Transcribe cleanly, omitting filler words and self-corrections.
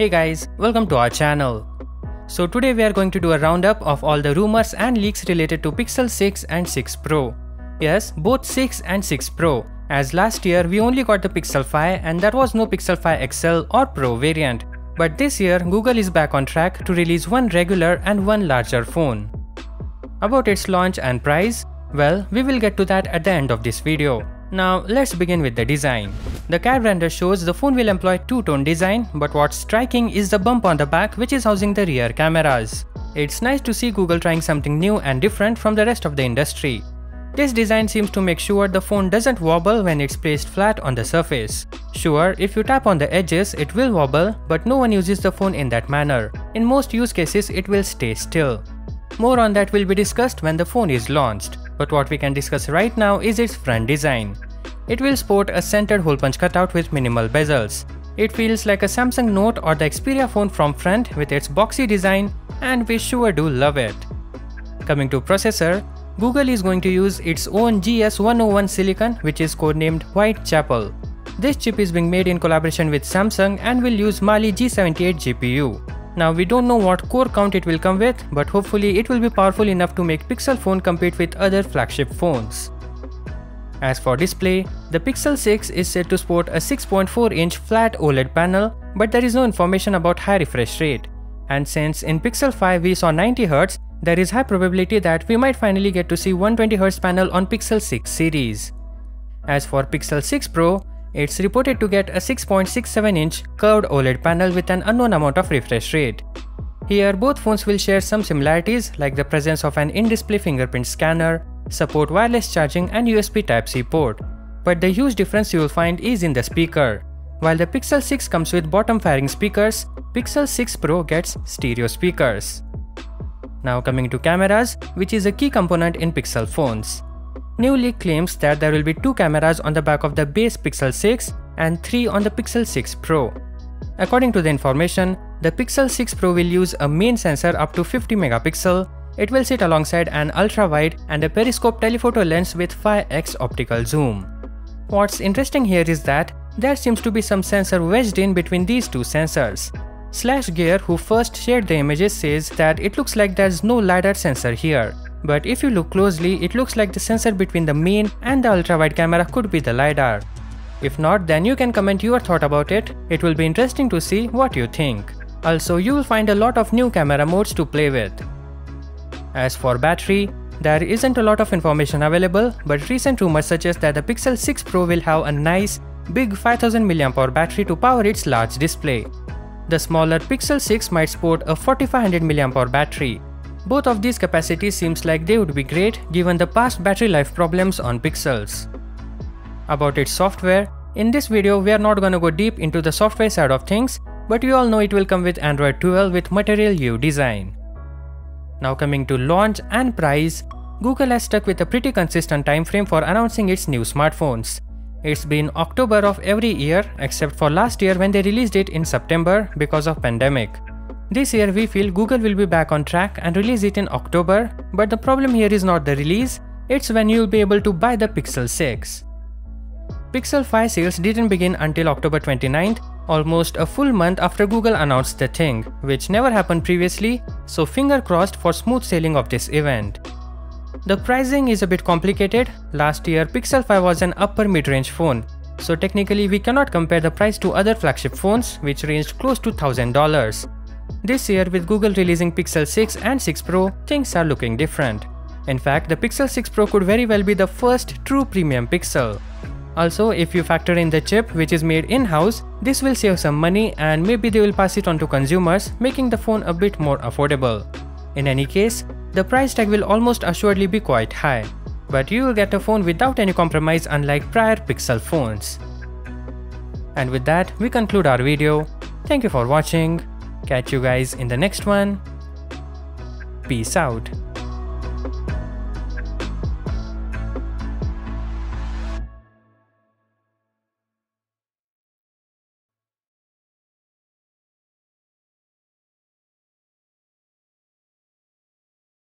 Hey guys, welcome to our channel. So today we are going to do a roundup of all the rumors and leaks related to Pixel 6 and 6 Pro. Yes, both 6 and 6 Pro, as last year we only got the Pixel 5 and there was no Pixel 5 XL or Pro variant. But this year Google is back on track to release one regular and one larger phone. About its launch and price, well, we will get to that at the end of this video. Now let's begin with the design. The CAD render shows the phone will employ two-tone design, but what's striking is the bump on the back which is housing the rear cameras. It's nice to see Google trying something new and different from the rest of the industry. This design seems to make sure the phone doesn't wobble when it's placed flat on the surface. Sure, if you tap on the edges it will wobble, but no one uses the phone in that manner. In most use cases it will stay still. More on that will be discussed when the phone is launched, but what we can discuss right now is its front design. It will sport a centered hole punch cutout with minimal bezels. It feels like a Samsung Note or the Xperia phone from front with its boxy design, and we sure do love it. Coming to processor, Google is going to use its own GS101 silicon, which is codenamed Whitechapel. This chip is being made in collaboration with Samsung and will use Mali G78 GPU. Now we don't know what core count it will come with, but hopefully it will be powerful enough to make Pixel phone compete with other flagship phones. As for display, the Pixel 6 is said to sport a 6.4-inch flat OLED panel, but there is no information about high refresh rate. And since in Pixel 5 we saw 90Hz, there is high probability that we might finally get to see 120Hz panel on Pixel 6 series. As for Pixel 6 Pro, it's reported to get a 6.67-inch curved OLED panel with an unknown amount of refresh rate. Here both phones will share some similarities like the presence of an in-display fingerprint scanner, support wireless charging and USB Type-C port. But the huge difference you will find is in the speaker. While the Pixel 6 comes with bottom-firing speakers, Pixel 6 Pro gets stereo speakers. Now coming to cameras, which is a key component in Pixel phones. New leak claims that there will be two cameras on the back of the base Pixel 6 and three on the Pixel 6 Pro. According to the information, the Pixel 6 Pro will use a main sensor up to 50 megapixel. It will sit alongside an ultra-wide and a periscope telephoto lens with 5x optical zoom. What's interesting here is that there seems to be some sensor wedged in between these two sensors. Slash Gear, who first shared the images, says that it looks like there's no LiDAR sensor here. But if you look closely, it looks like the sensor between the main and the ultra-wide camera could be the LiDAR. If not, then you can comment your thought about it. It will be interesting to see what you think. Also, you will find a lot of new camera modes to play with. As for battery, there isn't a lot of information available, but recent rumors suggest that the Pixel 6 Pro will have a nice, big 5000 mAh battery to power its large display. The smaller Pixel 6 might sport a 4500 mAh battery. Both of these capacities seems like they would be great given the past battery life problems on Pixels. About its software, in this video we are not gonna go deep into the software side of things, but you all know it will come with Android 12 with Material You design. Now coming to launch and price, Google has stuck with a pretty consistent timeframe for announcing its new smartphones. It's been October of every year except for last year when they released it in September because of pandemic. This year we feel Google will be back on track and release it in October, but the problem here is not the release, it's when you'll be able to buy the Pixel 6. Pixel 5 sales didn't begin until October 29th, almost a full month after Google announced the thing, which never happened previously, so finger crossed for smooth sailing of this event. The pricing is a bit complicated. Last year Pixel 5 was an upper mid-range phone, so technically we cannot compare the price to other flagship phones which ranged close to $1000. This year with Google releasing Pixel 6 and 6 Pro, things are looking different. In fact, the Pixel 6 Pro could very well be the first true premium Pixel. Also, if you factor in the chip which is made in-house, this will save some money and maybe they will pass it on to consumers, making the phone a bit more affordable. In any case, the price tag will almost assuredly be quite high, but you will get a phone without any compromise unlike prior Pixel phones. And with that, we conclude our video. Thank you for watching. Catch you guys in the next one. Peace out.